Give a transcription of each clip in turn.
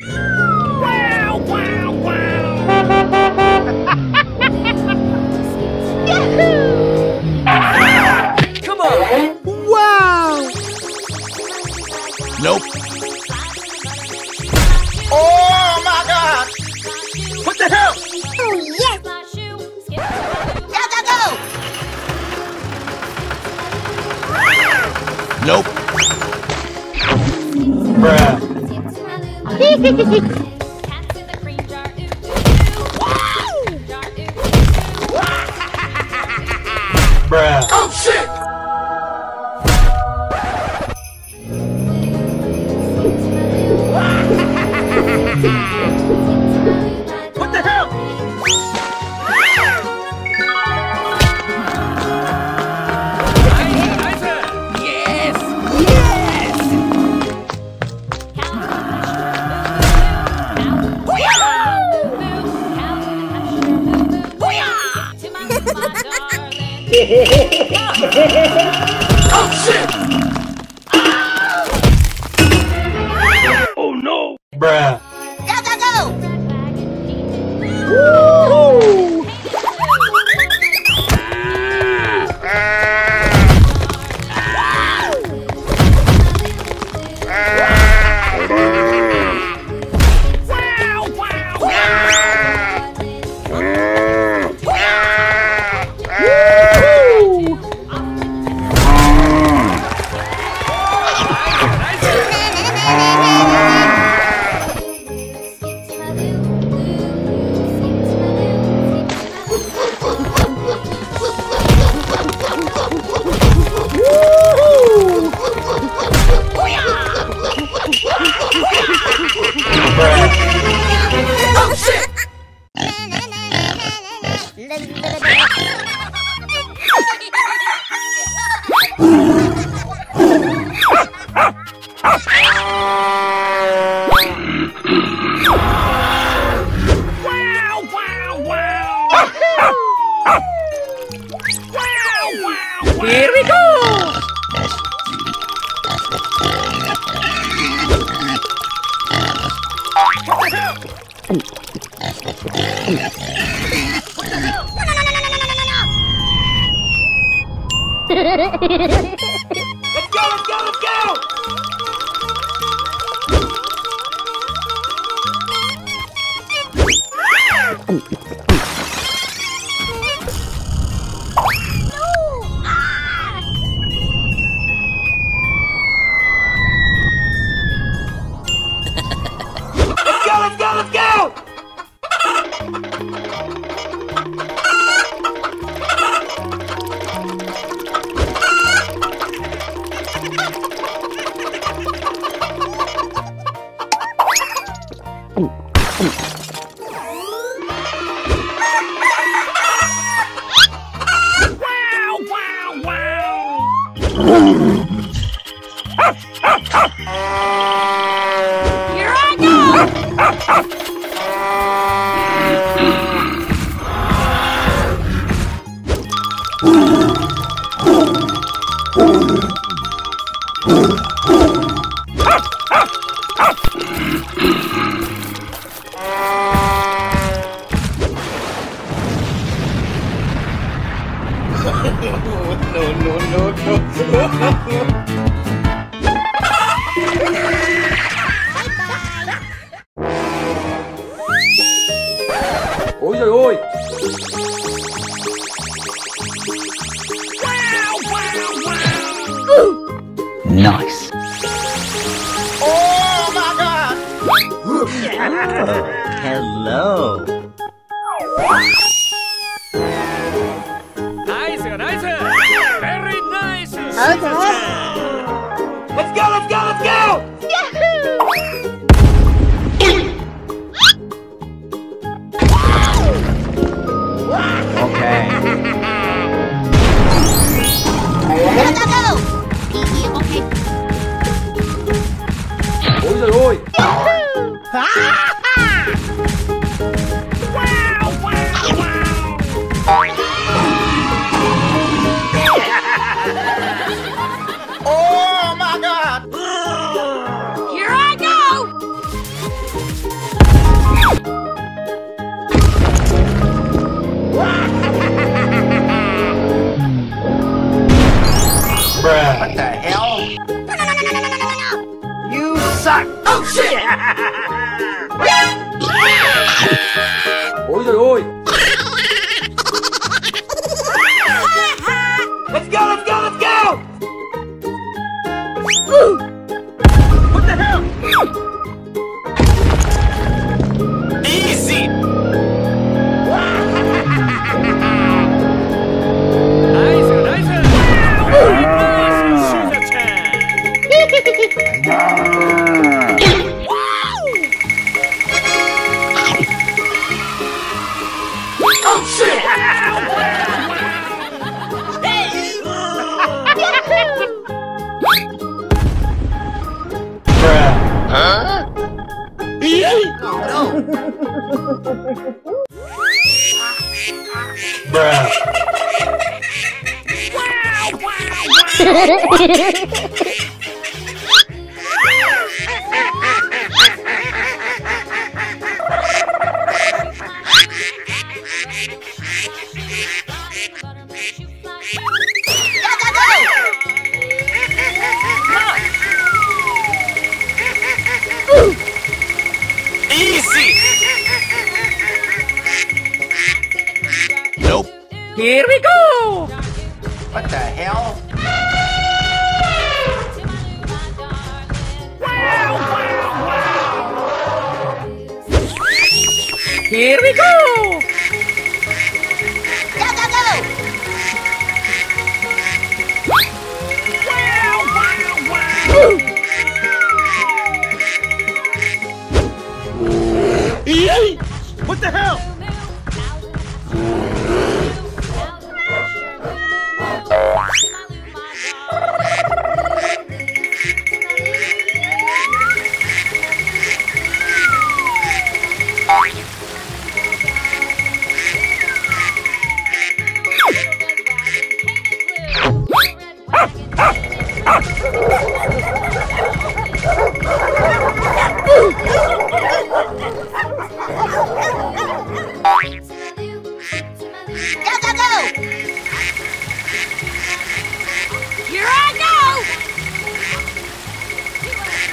Wow, wow, wow! Yahoo! Come on! Wow! Nope. Oh my God! What the hell? Oh yes! Go, go, go! Nope. Bruh. Bruh. Oh shit! What the hell? Oh shit! Oh no! Bruh! Go, go, go! Woo-hoo! Here we go! Let's go, let's go, let's go! Ôi giời ôi. Wow, wow, wow. Nice. Oh my God. Hello. Nice, nice. Very nice. Okay. Let's go, let's go, let's go. Oh my God! Here I go! Oh shit! Ôi trời ơi! Let's go, let's go, let's go! What the hell? Easy! Here we go! What the hell? Here we go! Go, go, go! Wow, wow, wow! What the hell?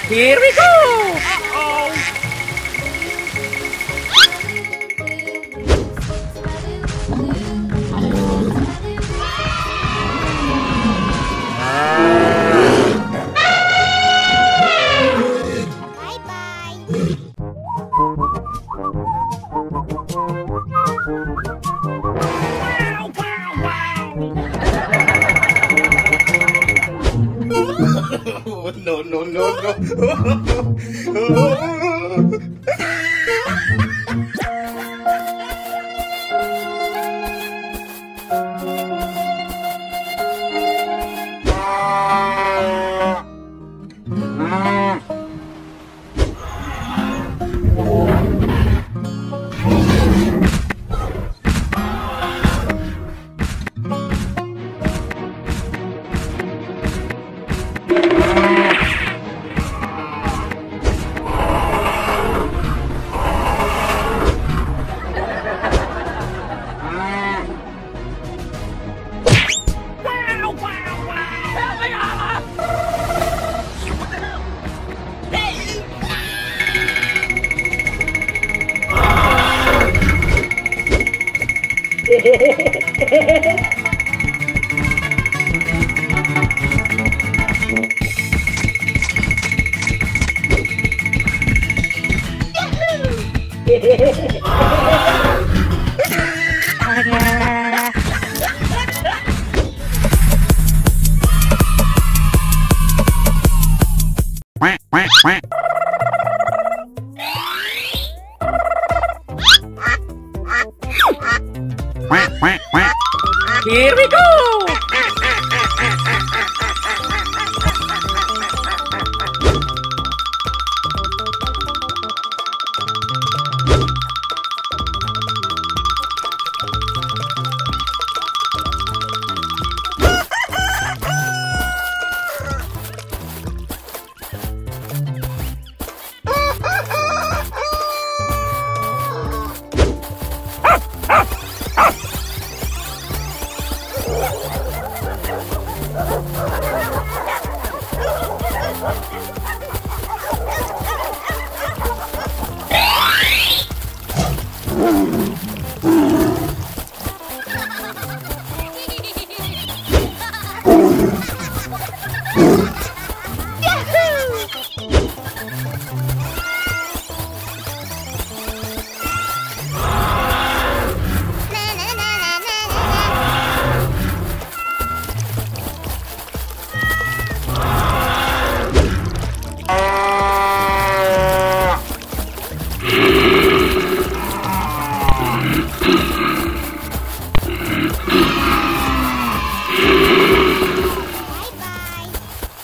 Here we go! Uh-oh! Bye-bye! Wow, wow, wow! No, no, no, no. Here we go!